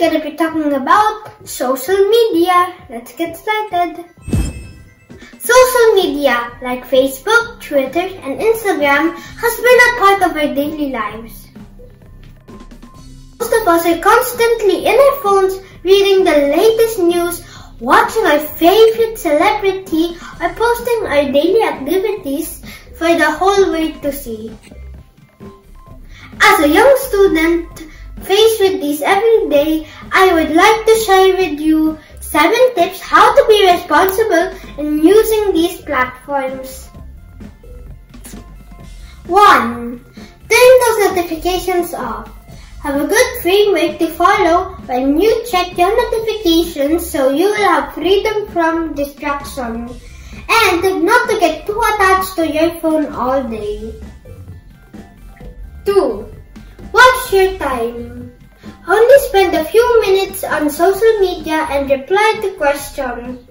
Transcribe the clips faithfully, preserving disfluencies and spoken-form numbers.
gonna be talking about social media. Let's get started. Social media like Facebook, Twitter, and Instagram has been a part of our daily lives. Most of us are constantly in our phones, reading the latest news, watching our favorite celebrity, or posting our daily activities for the whole world to see. As a young student faced with these every day, I would like to share with you seven tips how to be responsible in using these platforms. one. Turn those notifications off. Have a good framework to follow when you check your notifications so you will have freedom from distraction, and not to get too attached to your phone all day. two. Watch your time. Only spend a few minutes on social media and reply to questions.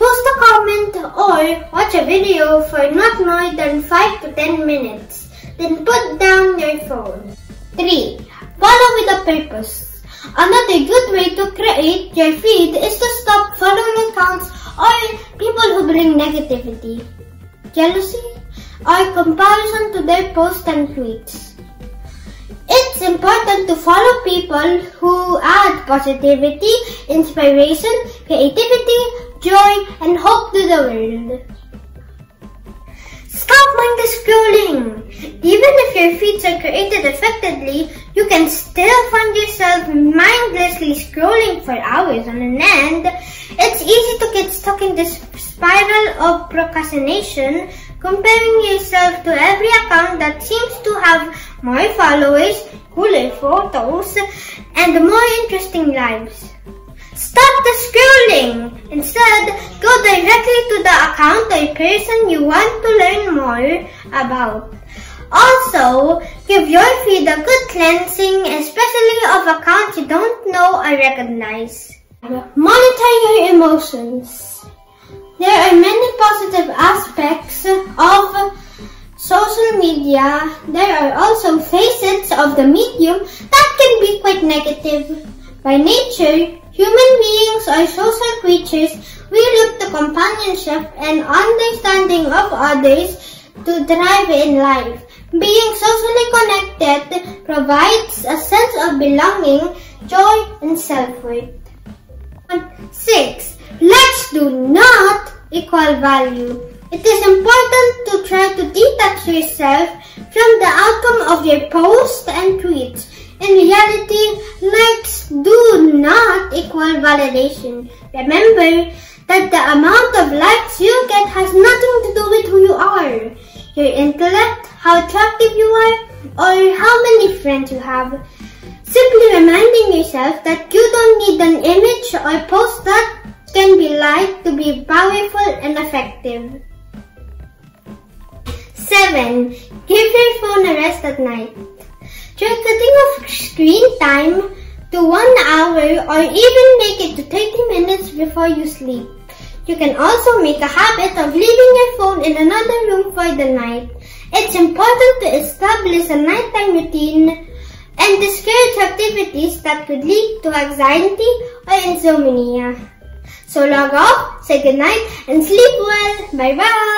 Post a comment or watch a video for not more than five to ten minutes. Then put down your phone. three. Follow with a purpose. Another good way to create your feed is to stop following accounts or people who bring negativity, jealousy, or comparison to their posts and tweets. It's important to follow people who add positivity, inspiration, creativity, joy, and hope to the world. Stop mindless scrolling. Even if your feeds are created effectively, you can still find yourself mindlessly scrolling for hours on end. It's easy to get stuck in this spiral of procrastination, comparing yourself to every account that seems to have more followers, cooler photos, and more interesting lives. Stop the scrolling! Instead, go directly to the account or person you want to learn more about. Also, give your feed a good cleansing, especially of accounts you don't know or recognize. Monitor your emotions. There are many positive aspects of social media. There are also facets of the medium that can be quite negative. By nature, human beings are social creatures. We look to companionship and understanding of others to thrive in life. Being socially connected provides a sense of belonging, joy, and self-worth. six. Likes do not equal value. It is important to try to detach yourself from the outcome of your posts and tweets. In reality, likes do not equal validation. Remember that the amount of likes you get has nothing to do with who you are, your intellect, how attractive you are, or how many friends you have. Simply reminding yourself that you don't need an image or post that can be liked to be powerful and effective. seven. Give your phone a rest at night. Try cutting off screen time to one hour or even make it to thirty minutes before you sleep. You can also make a habit of leaving your phone in another room for the night. It's important to establish a nighttime routine and discourage activities that could lead to anxiety or insomnia. So log off, say goodnight, and sleep well. Bye-bye.